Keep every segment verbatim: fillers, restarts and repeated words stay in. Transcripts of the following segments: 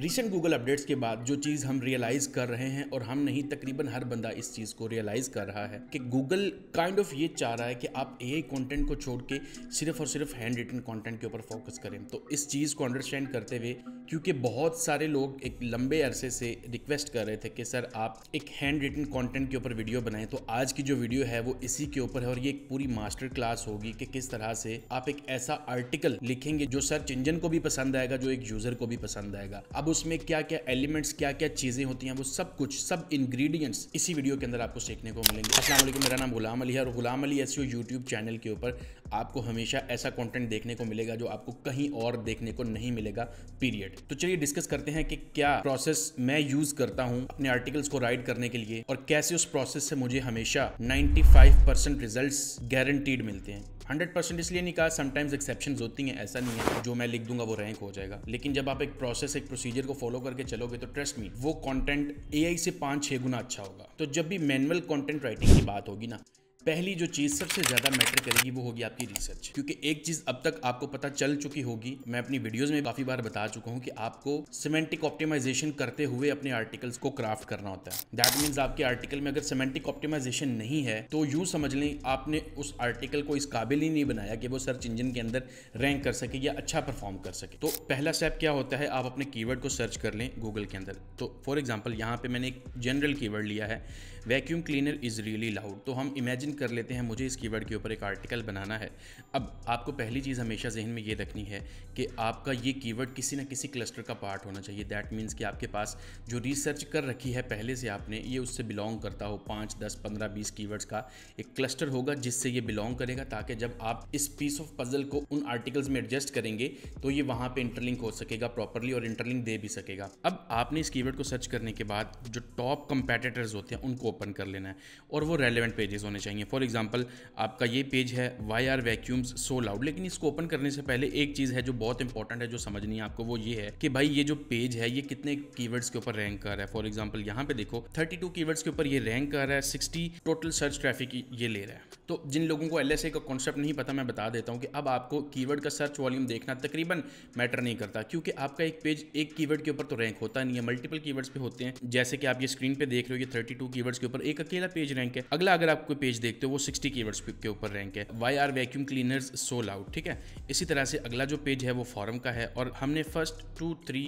Recent Google updates के बाद जो चीज़ हम रियलाइज़ कर रहे हैं, और हम नहीं तकरीबन हर बंदा इस चीज़ को रियलाइज़ कर रहा है कि गूगल काइंड ऑफ ये चाह रहा है कि आप एआई कंटेंट को छोड़ के सिर्फ और सिर्फ हैंड रिटन कंटेंट के ऊपर फोकस करें। तो इस चीज़ को अंडरस्टैंड करते हुए, क्योंकि बहुत सारे लोग एक लंबे अरसे से रिक्वेस्ट कर रहे थे कि सर आप एक हैंड रिटन कंटेंट के ऊपर वीडियो बनाएं, तो आज की जो वीडियो है वो इसी के ऊपर है। और ये एक पूरी मास्टर क्लास होगी कि किस तरह से आप एक ऐसा आर्टिकल लिखेंगे जो सर्च इंजन को भी पसंद आएगा, जो एक यूज़र को भी पसंद आएगा। अब उसमें क्या क्या एलिमेंट्स, क्या क्या चीज़ें होती हैं, वो सब कुछ, सब इंग्रेडिएंट्स इसी वीडियो के अंदर आपको सीखने को मिलेंगे। अस्सलाम वालेकुम, मेरा नाम गुलाम अली है और Ghulam Ali SEO YouTube channel के ऊपर आपको हमेशा ऐसा कंटेंट देखने को मिलेगा जो आपको कहीं और देखने को नहीं मिलेगा, पीरियड। तो चलिए डिस्कस करते हैं कि क्या प्रोसेस मैं यूज़ करता हूँ अपने आर्टिकल्स को राइट करने के लिए, और कैसे उस प्रोसेस से मुझे हमेशा ninety five percent result guaranteed मिलते हैं। हंड्रेड परसेंट इसलिए नहीं कहा, समटाइम्स एक्सेप्शंस होती हैं। ऐसा नहीं है जो मैं लिख दूंगा वो रैंक हो जाएगा, लेकिन जब आप एक प्रोसेस, एक प्रोसीजर को फॉलो करके चलोगे तो ट्रस्ट मी, वो कंटेंट एआई से पाँच छः गुना अच्छा होगा। तो जब भी मैनुअल कंटेंट राइटिंग की बात होगी ना, पहली जो चीज़ सबसे ज़्यादा मैटर करेगी वो होगी आपकी रिसर्च, क्योंकि एक चीज़ अब तक आपको पता चल चुकी होगी, मैं अपनी वीडियोस में काफ़ी बार बता चुका हूँ कि आपको सिमेंटिक ऑप्टिमाइजेशन करते हुए अपने आर्टिकल्स को क्राफ्ट करना होता है। दैट मीन्स आपके आर्टिकल में अगर सिमेंटिक ऑप्टिमाइजेशन नहीं है तो यूँ समझ लें आपने उस आर्टिकल को इस काबिल ही नहीं बनाया कि वो सर्च इंजन के अंदर रैंक कर सके या अच्छा परफॉर्म कर सके। तो पहला स्टेप क्या होता है, आप अपने कीवर्ड को सर्च कर लें गूगल के अंदर। तो फॉर एग्जाम्पल यहाँ पर मैंने एक जनरल कीवर्ड लिया है, vacuum cleaner is really loud. तो हम इमेजिन कर लेते हैं मुझे इस कीवर्ड के ऊपर एक आर्टिकल बनाना है। अब आपको पहली चीज़ हमेशा जहन में ये रखनी है कि आपका ये कीवर्ड किसी न किसी क्लस्टर का पार्ट होना चाहिए। दैट मीन्स कि आपके पास जो रिसर्च कर रखी है पहले से आपने, ये उससे बिलोंग करता हो। पाँच दस पंद्रह बीस कीवर्ड्स का एक क्लस्टर होगा जिससे ये बिलोंग करेगा, ताकि जब आप इस पीस ऑफ पजल को उन आर्टिकल्स में एडजस्ट करेंगे तो ये वहाँ पर इंटरलिंक हो सकेगा प्रॉपरली और इंटरलिंक दे भी सकेगा। अब आपने इस कीवर्ड को सर्च करने के बाद जो टॉप कंपेटिटर्स होते हैं उनको ओपन कर लेना है, और वो रेलेवेंट पेजेस होने चाहिए। फॉर एग्जाम्पल आपका ये पेज है, why are vacuums so loud. लेकिन इसको ओपन करने से पहले एक चीज़ है जो बहुत इंपॉर्टेंट है, जो समझनी है आपको, वो ये है कि भाई ये जो पेज है ये कितने कीवर्ड्स के ऊपर रैंक कर रहा है। फॉर एग्जाम्पल यहाँ पे देखो बत्तीस कीवर्ड्स के ऊपर ये रैंक कर रहा है, साठ टोटल सर्च ट्रैफिक ये ले रहा है। तो जिन लोगों को एलएसए का कॉन्सेप्ट नहीं पता, मैं बता देता हूँ कि अब आपको कीवर्ड का सर्च वॉल्यूम देखना तकरीबन मैटर नहीं करता, क्योंकि आपका एक पेज एक कीवर्ड के ऊपर तो रैंक होता नहीं है, मल्टीपल कीवर्ड्स पे होते हैं। जैसे कि आप ये स्क्रीन पे देख रहे हो, ये बत्तीस कीवर्ड्स के ऊपर एक अकेला पेज रैंक है। अगला अगर आपको पेज देखते हो वो साठ कीवर्ड्स के ऊपर रैंक है, why are vacuum cleaners so loud, ठीक है। इसी तरह से अगला जो पेज है वो फॉरम का है, और हमने फर्स्ट टू थ्री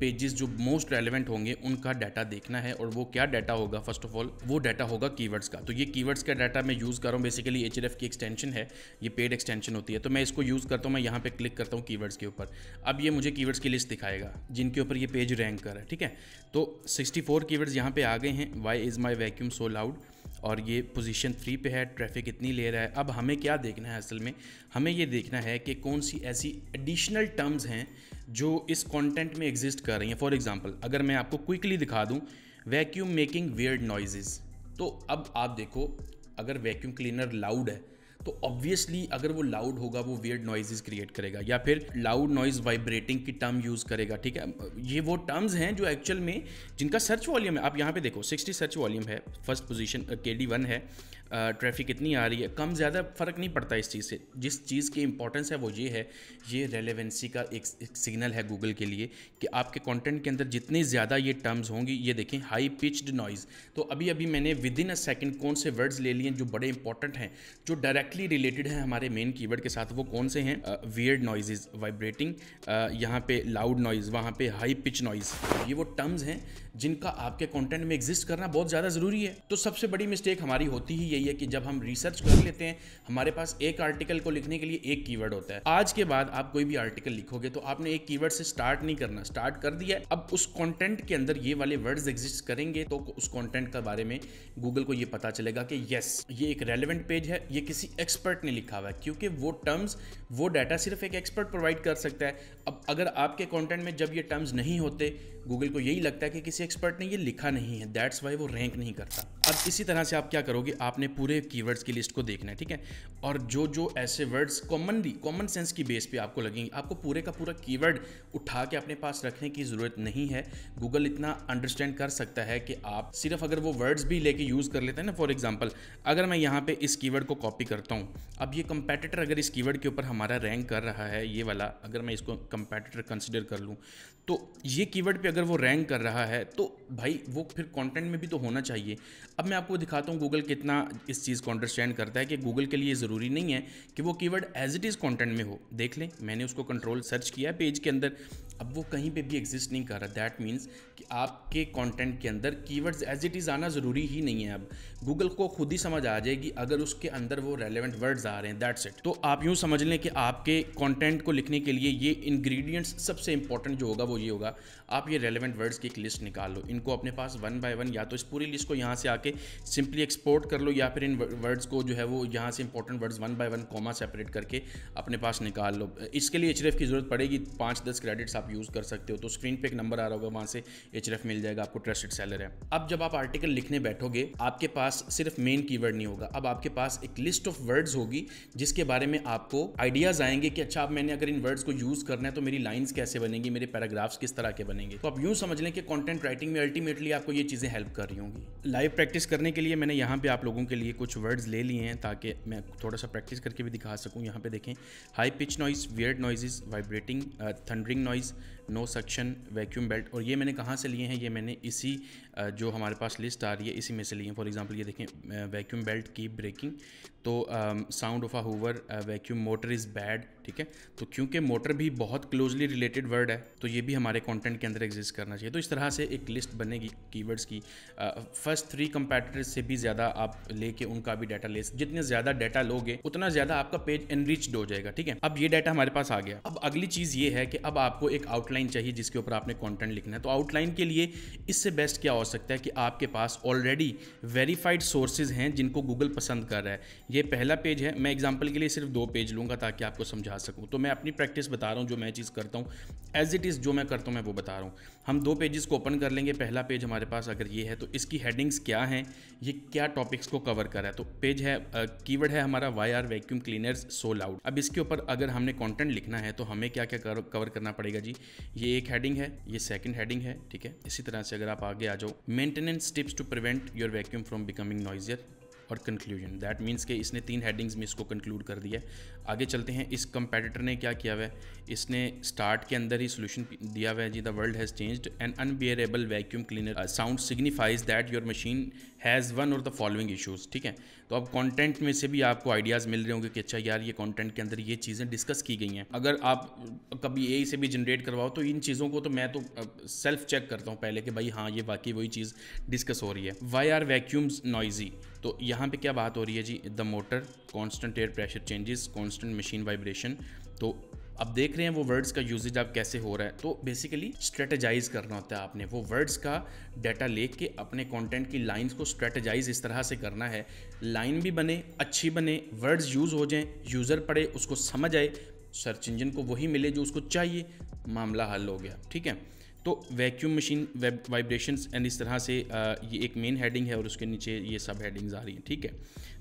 पेजेस जो मोस्ट रेलेवेंट होंगे उनका डाटा देखना है। और वो क्या डाटा होगा, फर्स्ट ऑफ ऑल वो डाटा होगा कीवर्ड्स का। तो ये कीवर्ड्स का डाटा मैं यूज़ कर रहा हूँ, बेसिकली एचएचएफ की एक्सटेंशन है, ये पेड एक्सटेंशन होती है, तो मैं इसको यूज़ करता हूँ। मैं यहाँ पे क्लिक करता हूँ कीवर्ड्स के ऊपर, अब ये मुझे कीवर्ड्स की लिस्ट दिखाएगा जिनके ऊपर ये पेज रैंक कर रहा है, ठीक है। तो सिक्सटी फोर कीवर्ड्स यहाँ पे आ गए हैं, why is my vacuum so loud, और ये पोजीशन थ्री पे है, ट्रैफिक इतनी ले रहा है। अब हमें क्या देखना है, असल में हमें ये देखना है कि कौन सी ऐसी एडिशनल टर्म्स हैं जो इस कंटेंट में एग्जिस्ट कर रही हैं। फॉर एग्जांपल अगर मैं आपको क्विकली दिखा दूं, वैक्यूम मेकिंग वियर्ड नॉइजेस, तो अब आप देखो अगर वैक्यूम क्लीनर लाउड है तो ऑब्वियसली अगर वो लाउड होगा वो वियर्ड नॉइजेस क्रिएट करेगा, या फिर लाउड नॉइज वाइब्रेटिंग की टर्म यूज़ करेगा, ठीक है। ये वो टर्म्स हैं जो एक्चुअल में जिनका सर्च वॉल्यूम है। आप यहाँ पे देखो साठ सर्च वॉल्यूम है, फर्स्ट पोजीशन के डी वन है, ट्रैफिक इतनी आ रही है, कम ज़्यादा फ़र्क नहीं पड़ता इस चीज़ से। जिस चीज़ की इंपॉर्टेंस है वो ये है, ये रेलेवेंसी का एक, एक सिग्नल है गूगल के लिए कि आपके कंटेंट के अंदर जितनी ज़्यादा ये टर्म्स होंगी। ये देखें हाई पिच्ड नॉइज़, तो अभी अभी मैंने विद इन अ सेकेंड कौन से वर्ड्स ले लिए जो बड़े इंपॉर्टेंट हैं, जो डायरेक्टली रिलेटेड हैं हमारे मेन कीवर्ड के साथ, वो कौन से हैं। वियर्ड नॉइजेज, वाइब्रेटिंग, यहाँ पे लाउड नॉइज़, वहाँ पे हाई पिच नॉइज़, ये वो टर्म्स हैं जिनका आपके कंटेंट में एग्जिस्ट करना बहुत ज़्यादा ज़रूरी है। तो सबसे बड़ी मिस्टेक हमारी होती ही यही है कि जब हम रिसर्च कर लेते हैं, हमारे पास एक आर्टिकल को लिखने के लिए एक कीवर्ड होता है। आज के बाद आप कोई भी आर्टिकल लिखोगे तो आपने एक कीवर्ड से स्टार्ट नहीं करना, स्टार्ट कर दिया, अब उस कंटेंट के अंदर ये वाले वर्ड्स एग्जिस्ट करेंगे तो उस कंटेंट के बारे में गूगल को ये पता चलेगा कि यस ये एक रेलेवेंट पेज है, ये किसी एक्सपर्ट ने लिखा हुआ है, क्योंकि वो टर्म्स, वो डाटा सिर्फ एक एक्सपर्ट प्रोवाइड कर सकता है। अब अगर आपके कंटेंट में जब ये टर्म्स नहीं होते, गूगल को यही लगता है कि किसी एक्सपर्ट ने ये लिखा नहीं है, दैट्स वाई वो रैंक नहीं करता। अब इसी तरह से आप क्या करोगे, आपने पूरे कीवर्ड्स की लिस्ट को देखना है, ठीक है, और जो जो ऐसे वर्ड्स कॉमनली कॉमन सेंस की बेस पे आपको लगेंगे, आपको पूरे का पूरा कीवर्ड उठा के अपने पास रखने की ज़रूरत नहीं है। गूगल इतना अंडरस्टैंड कर सकता है कि आप सिर्फ अगर वो वर्ड्स भी लेके यूज़ कर लेते हैं ना, फॉर एग्जाम्पल अगर मैं यहाँ पे इस कीवर्ड को कॉपी करता हूँ, अब ये कंपेटिटर अगर इस कीवर्ड के ऊपर हमारा रैंक कर रहा है, ये वाला अगर मैं इसको कंपेटिटर कंसिडर कर लूँ, तो ये कीवर्ड पे अगर वो रैंक कर रहा है तो भाई वो फिर कंटेंट में भी तो होना चाहिए। अब मैं आपको दिखाता हूँ गूगल कितना इस चीज़ को अंडरस्टैंड करता है कि गूगल के लिए ज़रूरी नहीं है कि वो keyword as it is content में हो। देख लें, मैंने उसको कंट्रोल सर्च किया पेज के अंदर, अब वो कहीं पे भी एग्जिस्ट नहीं कर रहा। दैट मीन्स कि आपके कंटेंट के अंदर कीवर्ड्स एज इट इज़ आना ज़रूरी ही नहीं है। अब गूगल को खुद ही समझ आ जाएगी अगर उसके अंदर वो रेलेवेंट वर्ड्स आ रहे हैं, दैट्स इट। तो आप यूँ समझ लें कि आपके कॉन्टेंट को लिखने के लिए ये इन्ग्रीडियंट्स सबसे इंपॉर्टेंट जो होगा वो ये होगा, आप ये रेलेवेंट वर्ड्स की एक लिस्ट निकाल लो, इनको अपने पास वन बाय वन, या तो इस पूरी लिस्ट को यहाँ से आके सिंपली एक्सपोर्ट कर लो, या फिर इन वर्ड्स को जो है वो यहाँ से important words one by one comma separate करके अपने पास निकाल लो। इसके लिए एचएचएफ की ज़रूरत पड़ेगी, पाँच दस क्रेडिट्स आप यूज़ कर सकते हो। तो स्क्रीन पे एक नंबर आ रहा होगा, वहाँ से एचएचएफ मिल जाएगा, आपको ट्रस्टेड सेलर है। अब जब आप आर्टिकल लिखने बैठोगे, आपके पास सिर्फ मेन कीवर्ड नहीं होगा, अब आपके पास एक लिस्ट ऑफ वर्ड्स होगी जिसके बारे में आपको आइडियाज़ आएंगे कि अच्छा अब मैंने अगर इन वर्ड्स को यूज़ करना है तो मेरी लाइन्स कैसे बनेंगी, मेरे पैराग्राफ्स किस तरह के बनेंगे। तो आप यूँ समझ लें कि कॉन्टेंट राइटिंग में अल्टीमेटली आपको ये चीज़ें हेल्प कर रही होंगी। लाइव प्रैक्टिस करने के लिए मैंने यहाँ पे आप लोगों के लिए कुछ वर्ड्स ले लिए हैं ताकि मैं थोड़ा सा प्रैक्टिस करके भी दिखा सकूँ। यहाँ पे देखें, high pitch noise, weird noise, vibrating, thundering noise, no suction, vacuum belt. और ये मैंने कहाँ से लिए हैं, ये मैंने इसी uh, जो हमारे पास लिस्ट आ रही है इसी में से लिए हैं। फॉर एग्जाम्पल ये देखें, वैक्यूम बेल्ट कीप ब्रेकिंग, तो sound of a hoover, vacuum motor is bad, ठीक है। तो क्योंकि मोटर भी बहुत क्लोजली रिलेटेड वर्ड है तो ये भी हमारे कंटेंट के अंदर एग्जिस्ट करना चाहिए। तो इस तरह से एक लिस्ट बनेगी कीवर्ड्स की, फर्स्ट uh, थ्री कंपेटिटर्स से भी ज़्यादा आप लेके उनका भी डाटा ले, जितने ज़्यादा डाटा लोगे उतना ज़्यादा आपका पेज एनरिच्ड हो जाएगा, ठीक है। अब ये डाटा हमारे पास आ गया, अब अगली चीज़ ये है कि अब आपको एक आउटलाइन चाहिए जिसके ऊपर आपने कॉन्टेंट लिखना है। तो आउटलाइन के लिए इससे बेस्ट क्या हो सकता है कि आपके पास ऑलरेडी वेरीफाइड सोर्सेज हैं जिनको गूगल पसंद कर रहा है। ये पहला पेज है, मैं एग्जाम्पल के लिए सिर्फ दो पेज लूँगा ताकि आपको समझा सकूँ। तो मैं अपनी प्रैक्टिस बता रहा हूँ, जो मैं चीज़ करता हूँ एज इट इज़, जो मैं करता हूँ मैं वो बता रहा हूँ। हम दो पेजेस को ओपन कर लेंगे, पहला पेज हमारे पास अगर ये है तो इसकी हेडिंग्स क्या हैं, ये क्या टॉपिक्स को कवर कर रहा है। तो पेज है, कीवर्ड है हमारा why are vacuum cleaners so loud. अब इसके ऊपर अगर हमने कंटेंट लिखना है तो हमें क्या क्या कवर करना पड़ेगा जी, ये एक हेडिंग है, ये सेकंड हेडिंग है, ठीक है। इसी तरह से अगर आप आगे आ जाओ, maintenance tips to prevent your vacuum from becoming noisier, और कंक्लूजन। दैट मीन्स कि इसने तीन हेडिंग्स में इसको कंक्लूड कर दिया। आगे चलते हैं, इस कंपेटिटर ने क्या किया हुआ है, इसने स्टार्ट के अंदर ही सोल्यूशन दिया हुआ है जी, the world has changed, an unbearable vacuum cleaner sound signifies that your machine has one or the following issues, ठीक है। तो अब कंटेंट में से भी आपको आइडियाज़ मिल रहे होंगे कि अच्छा यार ये कंटेंट के अंदर ये चीज़ें डिस्कस की गई हैं। अगर आप कभी ए आई से भी जनरेट करवाओ तो इन चीज़ों को तो मैं तो सेल्फ चेक करता हूँ पहले कि भाई हाँ ये वाकई वही चीज़ डिस्कस हो रही है। वाई आर वैक्यूम्स नॉइजी, तो यहाँ पे क्या बात हो रही है जी, the motor, constant air pressure changes, constant machine vibration. तो अब देख रहे हैं वो वर्ड्स का यूजेज आप कैसे हो रहा है। तो बेसिकली स्ट्रेटेजाइज करना होता है, आपने वो वर्ड्स का डाटा लेके अपने कंटेंट की लाइंस को स्ट्रेटेजाइज इस तरह से करना है, लाइन भी बने, अच्छी बने, वर्ड्स यूज़ हो जाएँ, यूज़र पढ़े, उसको समझ आए, सर्च इंजन को वही मिले जो उसको चाहिए, मामला हल हो गया, ठीक है। तो vacuum machine web vibrations and इस तरह से आ, ये एक मेन हेडिंग है और उसके नीचे ये सब हेडिंग्स आ रही हैं, ठीक है।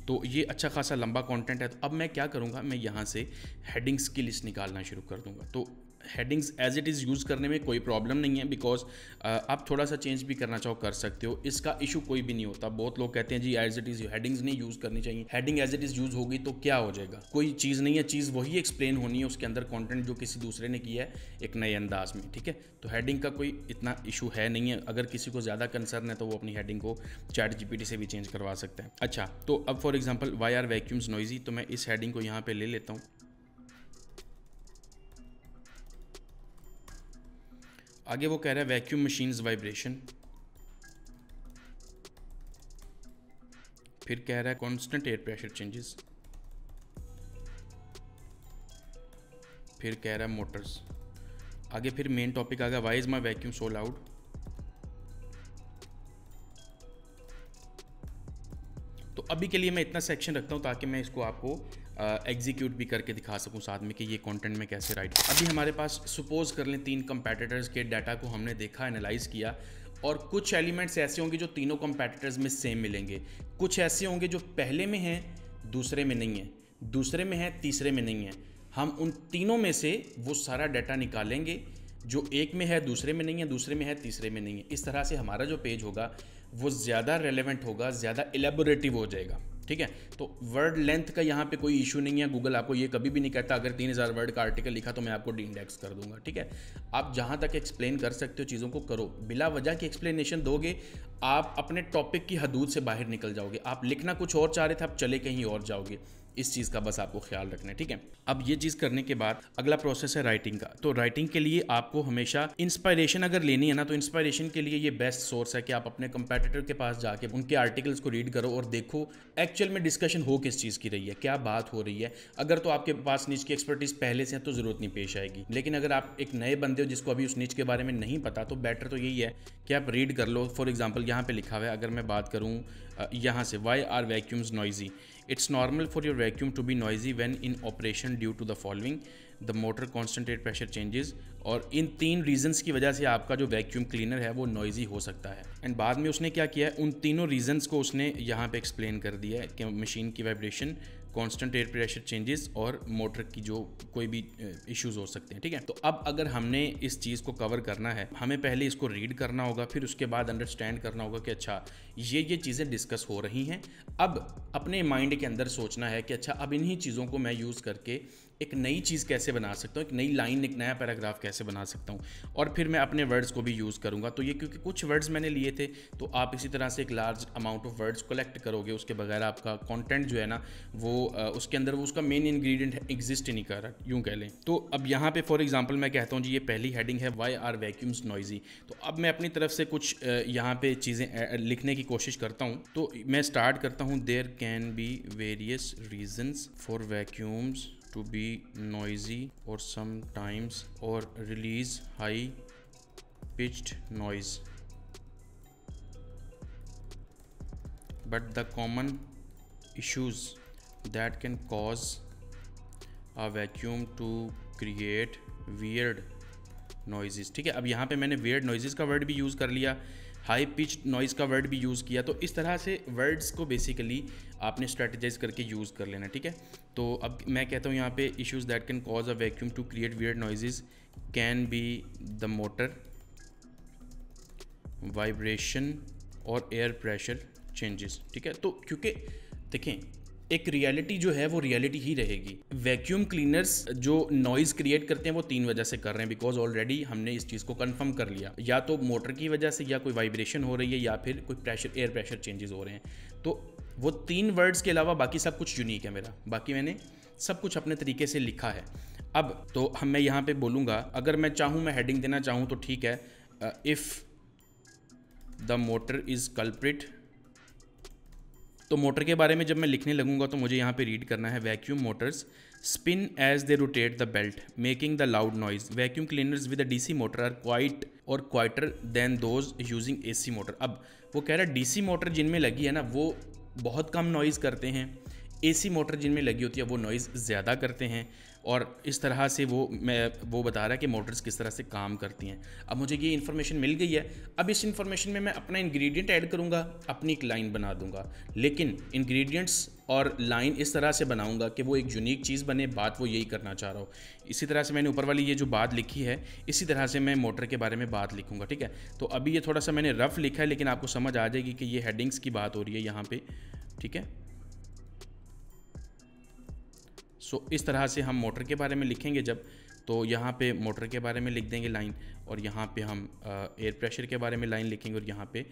तो ये अच्छा खासा लंबा कंटेंट है। तो अब मैं क्या करूँगा, मैं यहाँ से हेडिंग्स की लिस्ट निकालना शुरू कर दूँगा। तो headings as it is use करने में कोई प्रॉब्लम नहीं है, बिकॉज आप थोड़ा सा चेंज भी करना चाहो कर सकते हो, इसका इशू कोई भी नहीं होता। बहुत लोग कहते हैं जी एज इट इज़ हेडिंग्स नहीं यूज़ करनी चाहिए, heading as it is use होगी तो क्या हो जाएगा, कोई चीज़ नहीं है, चीज़ वही एक्सप्लेन होनी है उसके अंदर, कॉन्टेंट जो किसी दूसरे ने किया है एक नए अंदाज में, ठीक है। तो हेडिंग का कोई इतना इशू है नहीं है, अगर किसी को ज़्यादा कंसर्न है तो वो अपनी हेडिंग को चैट जीपीटी से भी चेंज करवा सकते हैं। अच्छा, तो अब for example why are vacuums noisy, तो मैं इस हेडिंग को यहाँ पर ले लेता हूँ। आगे वो कह रहा है वैक्यूम मशीन्स वाइब्रेशन, फिर कह रहा है कांस्टेंट एयर प्रेशर चेंजेस, फिर कह रहा है मोटर्स, आगे फिर मेन टॉपिक आ गया why is my vacuum so loud, तो अभी के लिए मैं इतना सेक्शन रखता हूँ ताकि मैं इसको आपको एग्जीक्यूट uh, भी करके दिखा सकूँ साथ में कि ये कंटेंट में कैसे राइट। अभी हमारे पास सपोज कर लें तीन कंपेटिटर्स के डाटा को हमने देखा, एनालाइज़ किया, और कुछ एलिमेंट्स ऐसे होंगे जो तीनों कंपैटिटर्स में सेम मिलेंगे, कुछ ऐसे होंगे जो पहले में हैं दूसरे में नहीं है, दूसरे में है तीसरे में नहीं है। हम उन तीनों में से वो सारा डाटा निकालेंगे जो एक में है दूसरे में नहीं है, दूसरे में है तीसरे में नहीं है। इस तरह से हमारा जो पेज होगा वो ज़्यादा रेलेवेंट होगा, ज़्यादा एलेबोरेटिव हो जाएगा। ठीक है, तो वर्ड लेंथ का यहाँ पे कोई इशू नहीं है। गूगल आपको ये कभी भी नहीं कहता अगर तीन हज़ार वर्ड का आर्टिकल लिखा तो मैं आपको डी इंडेक्स कर दूंगा। ठीक है, आप जहाँ तक एक्सप्लेन कर सकते हो चीज़ों को करो, बिला वजह की एक्सप्लेनेशन दोगे आप अपने टॉपिक की हदूद से बाहर निकल जाओगे। आप लिखना कुछ और चाह रहे थे, आप चले कहीं और जाओगे। इस चीज़ का बस आपको ख्याल रखना है। ठीक है, अब ये चीज़ करने के बाद अगला प्रोसेस है राइटिंग का। तो राइटिंग के लिए आपको हमेशा इंस्पायरेशन अगर लेनी है ना, तो इंस्पायरेशन के लिए ये बेस्ट सोर्स है कि आप अपने कंपैटिटर के पास जाके उनके आर्टिकल्स को रीड करो और देखो एक्चुअल में डिस्कशन हो किस चीज़ की रही है, क्या बात हो रही है। अगर तो आपके पास नीच की एक्सपर्टीज़ पहले से है तो ज़रूरत नहीं पेश आएगी, लेकिन अगर आप एक नए बंदे हो जिसको अभी उस नीच के बारे में नहीं पता, तो बेटर तो यही है कि आप रीड कर लो। फॉर एग्जाम्पल यहाँ पर लिखा हुआ है, अगर मैं बात करूँ यहाँ से, why are vacuums noisy, it's normal for your vacuum to be noisy when in operation due to the following, the motor concentrate pressure changes। और इन तीन reasons की वजह से आपका जो vacuum cleaner है वो noisy हो सकता है। एंड बाद में उसने क्या किया है, उन तीनों reasons को उसने यहाँ पे explain कर दिया है कि machine की vibration, constant air pressure changes और motor की जो कोई भी issues हो सकते हैं। ठीक है, तो अब अगर हमने इस चीज़ को cover करना है, हमें पहले इसको read करना होगा, फिर उसके बाद understand करना होगा कि अच्छा ये ये चीज़ें discuss हो रही हैं। अब अपने mind के अंदर सोचना है कि अच्छा अब इन्हीं चीज़ों को मैं यूज़ करके एक नई चीज़ कैसे बना सकता हूँ, एक नई लाइन, एक नया पैराग्राफ कैसे बना सकता हूँ, और फिर मैं अपने वर्ड्स को भी यूज़ करूँगा। तो ये क्योंकि कुछ वर्ड्स मैंने लिए थे, तो आप इसी तरह से एक large amount of words collect करोगे, उसके बगैर आपका कंटेंट जो है ना वो उसके अंदर वो उसका मेन इंग्रेडिएंट एग्जिस्ट ही नहीं कर रहा, यूँ कह लें। तो अब यहाँ पे फॉर एग्जाम्पल मैं कहता हूँ जी ये पहली हेडिंग है, वाई आर वैक्यूम्स नॉइजी। तो अब मैं अपनी तरफ से कुछ यहाँ पर चीज़ें लिखने की कोशिश करता हूँ। तो मैं स्टार्ट करता हूँ, there can be various reasons for vacuums to be noisy or sometimes or release high pitched noise, but the common issues that can cause a vacuum to create weird noises। ठीक है, अब यहाँ पे मैंने weird noises का word भी use कर लिया, हाई पिच नॉइज़ का वर्ड भी यूज़ किया। तो इस तरह से वर्ड्स को बेसिकली आपने स्ट्रेटजाइज करके यूज़ कर लेना। ठीक है, तो अब मैं कहता हूँ यहाँ पे issues that can cause a vacuum to create weird noises can be the motor vibration और एयर प्रेशर चेंजेस। ठीक है, तो क्योंकि देखें एक रियलिटी जो है वो रियलिटी ही रहेगी। वैक्यूम क्लीनर्स जो नॉइज़ क्रिएट करते हैं वो तीन वजह से कर रहे हैं, बिकॉज ऑलरेडी हमने इस चीज़ को कंफर्म कर लिया, या तो मोटर की वजह से, या कोई वाइब्रेशन हो रही है, या फिर कोई प्रेशर, एयर प्रेशर चेंजेस हो रहे हैं। तो वो तीन वर्ड्स के अलावा बाकी सब कुछ यूनिक है मेरा, बाकी मैंने सब कुछ अपने तरीके से लिखा है। अब तो हम मैं यहाँ पर बोलूँगा, अगर मैं चाहूँ, मैं हेडिंग देना चाहूँ तो ठीक है, if the motor is culprit. तो मोटर के बारे में जब मैं लिखने लगूंगा तो मुझे यहाँ पे रीड करना है, vacuum motors spin as they rotate the belt making the loud noise, vacuum cleaners with a DC motor are quiet or quieter than those using AC motor. अब वो कह रहा है डीसी मोटर जिनमें लगी है ना वो बहुत कम नॉइज़ करते हैं, एसी मोटर जिनमें लगी होती है वो नॉइज़ ज़्यादा करते हैं, और इस तरह से वो मैं वो बता रहा है कि मोटर्स किस तरह से काम करती हैं। अब मुझे ये इन्फॉर्मेशन मिल गई है, अब इस इन्फॉर्मेशन में मैं अपना इंग्रेडिएंट ऐड करूँगा, अपनी एक लाइन बना दूँगा, लेकिन इंग्रेडिएंट्स और लाइन इस तरह से बनाऊँगा कि वो एक यूनिक चीज़ बने। बात वो यही करना चाह रहा हूँ। इसी तरह से मैंने ऊपर वाली ये जो बात लिखी है, इसी तरह से मैं मोटर के बारे में बात लिखूँगा। ठीक है, तो अभी ये थोड़ा सा मैंने रफ़ लिखा है, लेकिन आपको समझ आ जाएगी कि ये हेडिंग्स की बात हो रही है यहाँ पर। ठीक है, सो so, इस तरह से हम मोटर के बारे में लिखेंगे जब, तो यहाँ पे मोटर के बारे में लिख देंगे लाइन, और यहाँ पे हम एयर प्रेशर के बारे में लाइन लिखेंगे, और यहाँ पे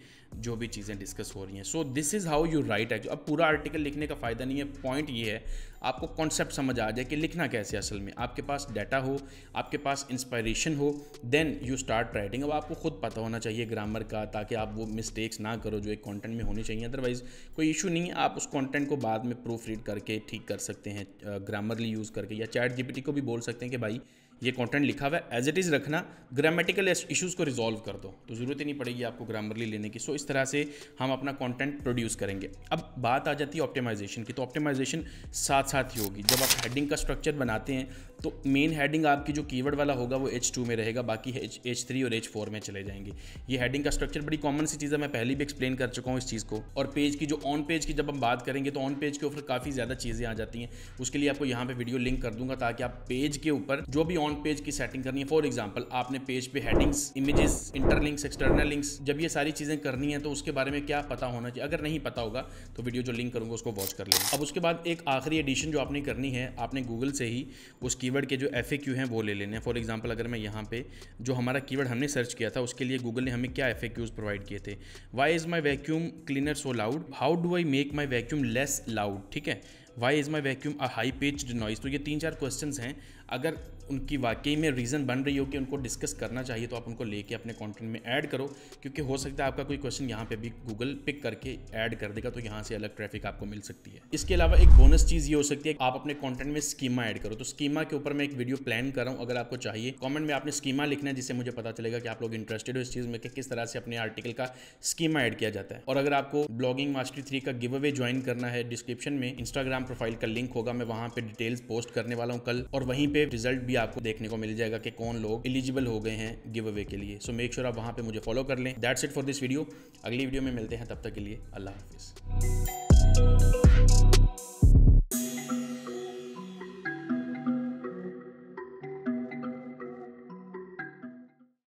जो भी चीज़ें डिस्कस हो रही हैं। So this is how you write. अब पूरा आर्टिकल लिखने का फ़ायदा नहीं है, पॉइंट ये है आपको कॉन्सेप्ट समझ आ जाए कि लिखना कैसे असल में। आपके पास डाटा हो, आपके पास इंस्पायरेशन हो, देन यू स्टार्ट राइटिंग। अब आपको खुद पता होना चाहिए ग्रामर का, ताकि आप वो मिस्टेक्स ना करो जो एक कॉन्टेंट में होनी चाहिए। अदरवाइज़ कोई इशू नहीं है, आप उस कॉन्टेंट को बाद में प्रूफ रीड करके ठीक कर सकते हैं, ग्रामरली यूज़ करके, या चैट जीपीटी को भी बोल सकते हैं कि भाई ये कंटेंट लिखा हुआ है एज इट इज़ रखना, ग्रामेटिकल इश्यूज़ को रिजॉल्व कर दो, तो ज़रूरत ही नहीं पड़ेगी आपको ग्रामरली लेने की। सो इस तरह से हम अपना कंटेंट प्रोड्यूस करेंगे। अब बात आ जाती है ऑप्टिमाइजेशन की, तो ऑप्टिमाइजेशन साथ साथ ही होगी। जब आप हेडिंग का स्ट्रक्चर बनाते हैं तो मेन हेडिंग आपकी जो कीवर्ड वाला होगा वो एच टू में रहेगा, बाकी एच थ्री और एच फोर में चले जाएंगे। ये हेडिंग का स्ट्रक्चर बड़ी कॉमन सी चीज़ है, मैं पहले भी एक्सप्लेन कर चुका हूँ इस चीज़ को। और पेज की जो ऑन पेज की जब हम बात करेंगे तो ऑन पेज के ऊपर काफ़ी ज़्यादा चीज़ें आ जाती हैं, उसके लिए आपको यहाँ पे वीडियो लिंक कर दूंगा ताकि आप पेज के ऊपर जो भी ऑन पेज की सेटिंग करनी है, फॉर एग्जांपल आपने पेज पे headings, images, interlinks, external links, जब ये सारी चीज़ें करनी है तो उसके बारे में क्या पता होना चाहिए। अगर नहीं पता होगा तो वीडियो जो लिंक करूँगा उसको वॉच कर लेंगे। अब उसके बाद एक आखिरी एडिशन जो आपने करनी है, आपने गूगल से ही उस कीवर्ड के जो एफ ए क्यू हैं वो ले लेने हैं। फॉर एग्जाम्पल अगर मैं यहाँ पे जो हमारा कीवर्ड हमने सर्च किया था उसके लिए गूगल ने हमें क्या एफ ए क्यूज़ प्रोवाइड किए थे। Why is my vacuum cleaner so loud, how do I make my vacuum less loud, ठीक है। Why is my vacuum a high pitched noise. तो ये तीन चार क्वेश्चंस हैं, अगर उनकी वाकई में रीज़न बन रही हो कि उनको डिस्कस करना चाहिए तो आप उनको लेके अपने कंटेंट में ऐड करो, क्योंकि हो सकता है आपका कोई क्वेश्चन यहाँ पे भी गूगल पिक करके ऐड कर देगा तो यहाँ से अलग ट्रैफिक आपको मिल सकती है। इसके अलावा एक बोनस चीज़ ये हो सकती है, आप अपने कॉन्टेंट में स्कीमा ऐड करो। तो स्कीमा के ऊपर मैं एक वीडियो प्लान कर रहा हूँ, अगर आपको चाहिए कॉमेंट में आपने स्कीमा लिखना है, जिससे मुझे पता चलेगा कि आप लोग इंटरेस्टेड हो इस चीज़ में कि किस तरह से अपने आर्टिकल का स्कीमा ऐड किया जाता है। और अगर आपको ब्लॉगिंग मास्टरी थ्री का गिव अवे ज्वाइन करना है, डिस्क्रिप्शन में इंस्टाग्राम प्रोफाइल का लिंक होगा, मैं वहाँ पे डिटेल्स पोस्ट करने वाला हूँ कल, और वहीं पे रिजल्ट भी आपको देखने को मिल जाएगा कि कौन लोग एलिजिबल हो गए हैं गिव अवे के लिए। सो मेक श्योर आप वहाँ पे मुझे फॉलो कर लें। That's it for this video, अगली वीडियो में मिलते हैं, तब तक के लिए अल्लाह हाफिज़।